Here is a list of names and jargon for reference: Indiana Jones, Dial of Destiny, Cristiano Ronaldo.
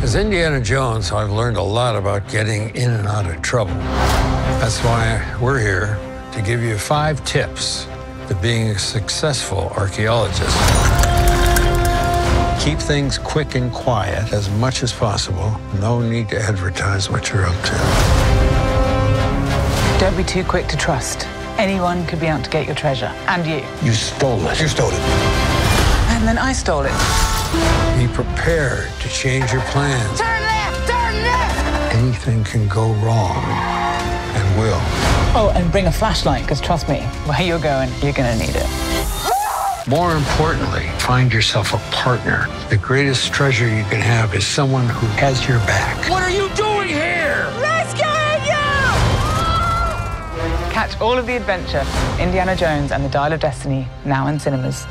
As Indiana Jones, I've learned a lot about getting in and out of trouble. That's why we're here, to give you 5 tips to being a successful archaeologist. Keep things quick and quiet as much as possible. No need to advertise what you're up to. Don't be too quick to trust. Anyone could be out to get your treasure, and you. You stole it. You stole it. And then I stole it. Be prepared to change your plans. Turn left! Turn left! Anything can go wrong, and will. Oh, and bring a flashlight, because trust me, where you're going, you're gonna need it. More importantly, find yourself a partner. The greatest treasure you can have is someone who has your back. What are you doing here? Rescuing you! Catch all of the adventure, Indiana Jones and the Dial of Destiny, now in cinemas.